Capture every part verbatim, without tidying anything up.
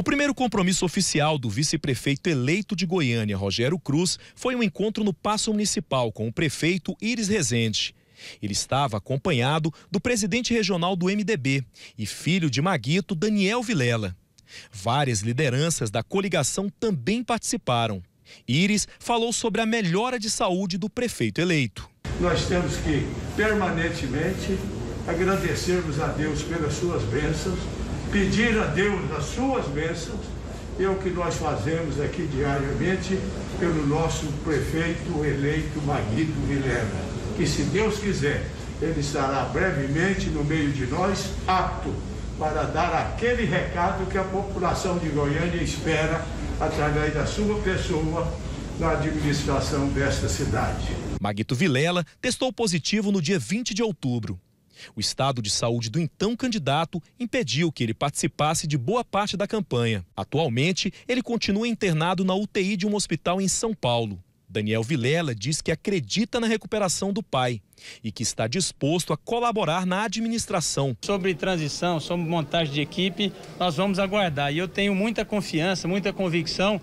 O primeiro compromisso oficial do vice-prefeito eleito de Goiânia, Rogério Cruz, foi um encontro no Paço Municipal com o prefeito Iris Rezende. Ele estava acompanhado do presidente regional do M D B e filho de Maguito, Daniel Vilela. Várias lideranças da coligação também participaram. Iris falou sobre a melhora de saúde do prefeito eleito. Nós temos que permanentemente agradecermos a Deus pelas suas bênçãos, pedir a Deus as suas bênçãos, é o que nós fazemos aqui diariamente pelo nosso prefeito eleito Maguito Vilela. E se Deus quiser, ele estará brevemente no meio de nós, apto para dar aquele recado que a população de Goiânia espera através da sua pessoa na administração desta cidade. Maguito Vilela testou positivo no dia vinte de outubro. O estado de saúde do então candidato impediu que ele participasse de boa parte da campanha. Atualmente, ele continua internado na U T I de um hospital em São Paulo. Daniel Vilela diz que acredita na recuperação do pai e que está disposto a colaborar na administração. Sobre transição, sobre montagem de equipe, nós vamos aguardar. E eu tenho muita confiança, muita convicção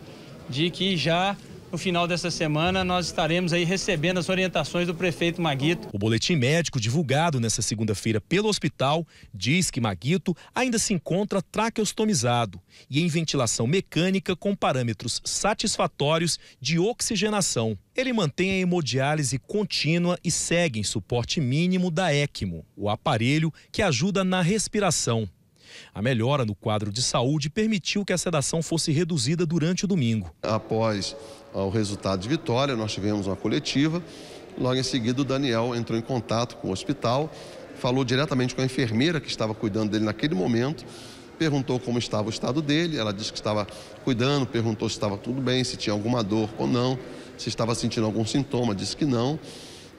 de que já no final dessa semana nós estaremos aí recebendo as orientações do prefeito Maguito. O boletim médico divulgado nesta segunda-feira pelo hospital diz que Maguito ainda se encontra traqueostomizado e em ventilação mecânica com parâmetros satisfatórios de oxigenação. Ele mantém a hemodiálise contínua e segue em suporte mínimo da ECMO, o aparelho que ajuda na respiração. A melhora no quadro de saúde permitiu que a sedação fosse reduzida durante o domingo. Após o resultado de vitória, nós tivemos uma coletiva. Logo em seguida, o Daniel entrou em contato com o hospital, falou diretamente com a enfermeira que estava cuidando dele naquele momento, perguntou como estava o estado dele, ela disse que estava cuidando, perguntou se estava tudo bem, se tinha alguma dor ou não, se estava sentindo algum sintoma, disse que não.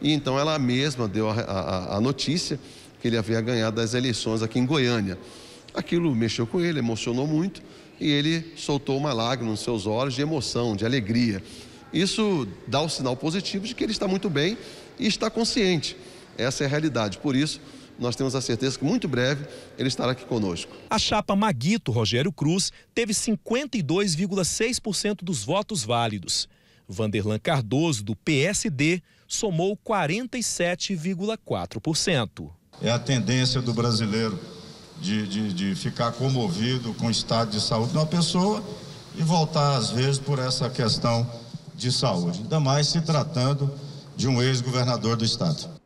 E então ela mesma deu a, a, a notícia que ele havia ganhado as eleições aqui em Goiânia. Aquilo mexeu com ele, emocionou muito e ele soltou uma lágrima nos seus olhos de emoção, de alegria. Isso dá o sinal positivo de que ele está muito bem e está consciente. Essa é a realidade. Por isso, nós temos a certeza que muito breve ele estará aqui conosco. A chapa Maguito Rogério Cruz teve cinquenta e dois vírgula seis por cento dos votos válidos. Vanderlan Cardoso, do P S D, somou quarenta e sete vírgula quatro por cento. É a tendência do brasileiro De, de, de ficar comovido com o estado de saúde de uma pessoa e voltar, às vezes, por essa questão de saúde, ainda mais se tratando de um ex-governador do estado.